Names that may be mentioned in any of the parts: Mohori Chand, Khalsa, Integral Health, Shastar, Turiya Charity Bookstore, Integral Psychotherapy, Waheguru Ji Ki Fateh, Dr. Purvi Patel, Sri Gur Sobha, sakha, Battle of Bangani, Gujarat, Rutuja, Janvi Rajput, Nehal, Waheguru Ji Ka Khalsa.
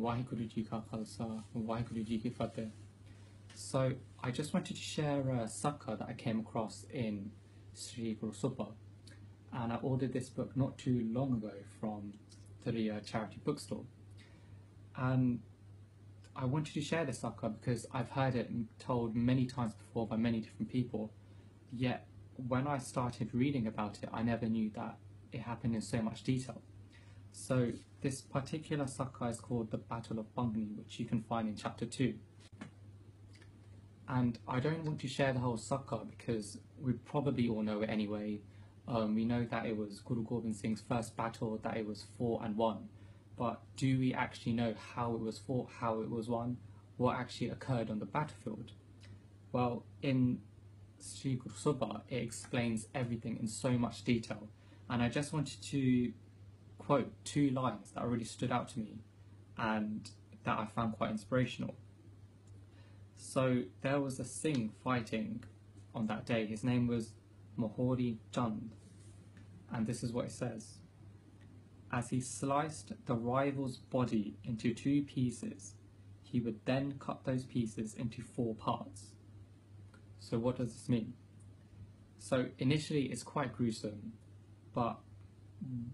Waheguru Ji Ka Khalsa, Waheguru Ji Ki Fateh. So I just wanted to share a sakha that I came across in Sri Gur Sobha, and I ordered this book not too long ago from Turiya Charity Bookstore, and I wanted to share this sakha because I've heard it told many times before by many different people, yet when I started reading about it I never knew that it happened in so much detail. So this particular sakha is called the Battle of Bangani, which you can find in chapter 2. And I don't want to share the whole sakha because we probably all know it anyway. We know that it was Guru Gobind Singh's first battle, that it was fought and won. But do we actually know how it was fought, how it was won, what actually occurred on the battlefield? Well, in Sri Gur Sobha, it explains everything in so much detail. And I just wanted to quote two lines that really stood out to me and that I found quite inspirational. So there was a Singh fighting on that day. His name was Mohori Chand, and this is what it says. As he sliced the rival's body into two pieces, he would then cut those pieces into four parts. So what does this mean? So initially it's quite gruesome, but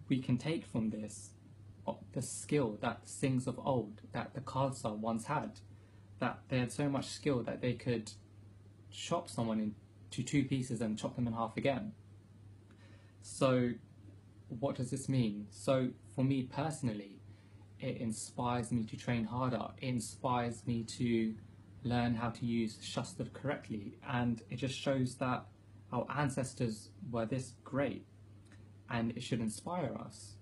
we can take from this the skill that Singhs of old, that the Khalsa once had, that they had so much skill that they could chop someone into two pieces and chop them in half again. So what does this mean? So for me personally, it inspires me to train harder, it inspires me to learn how to use Shastar correctly, and it just shows that our ancestors were this great. And it should inspire us.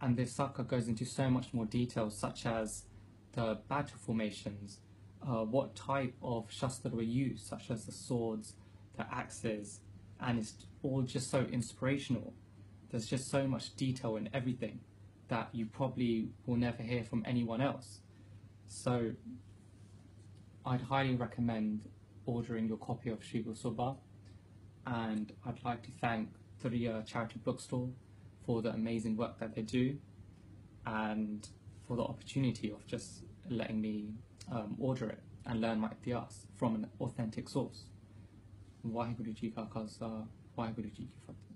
And this sakha goes into so much more detail, such as the battle formations, what type of shastra were used, such as the swords, the axes, and it's all just so inspirational. There's just so much detail in everything that you probably will never hear from anyone else. So I'd highly recommend ordering your copy of Sri Gur Sobha, and I'd like to thank Turiya Charity Bookstore for the amazing work that they do, and for the opportunity of just letting me order it and learn my ikhtias from an authentic source. Waheguru Ji Ka Khalsa, Waheguru Ji Ki Fateh.